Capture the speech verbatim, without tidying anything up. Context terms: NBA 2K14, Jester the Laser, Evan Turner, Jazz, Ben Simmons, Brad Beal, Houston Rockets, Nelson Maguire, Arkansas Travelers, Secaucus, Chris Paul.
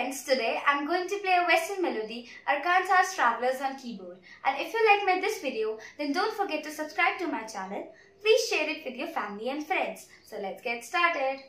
friends, today I'm going to play a western melody, Arkansas Travelers, on keyboard. And if you like my this video, then don't forget to subscribe to my channel. Please share it with your family and friends. So let's get started.